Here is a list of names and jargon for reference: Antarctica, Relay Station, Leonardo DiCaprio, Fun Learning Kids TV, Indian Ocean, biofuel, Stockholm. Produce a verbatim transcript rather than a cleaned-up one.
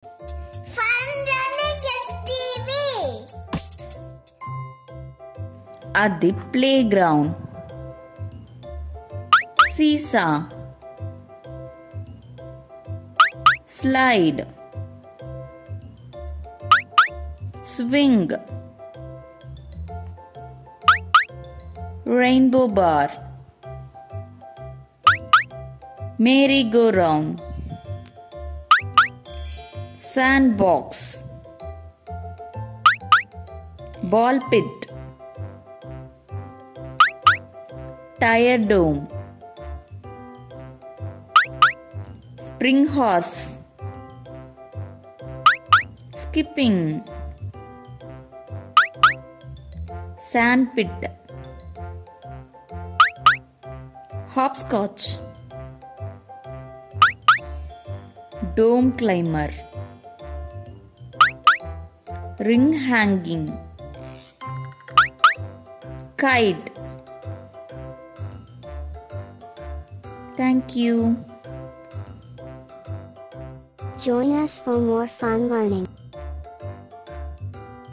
Fun Learning Kids T V. At the playground. Seesaw. Slide. Swing. Rainbow bar. Merry-go-round. Sandbox. Ball pit. Tire dome. Spring horse. Skipping. Sand pit. Hopscotch. Dome climber. Ring hanging. Kite. Thank you. Join us for more fun learning.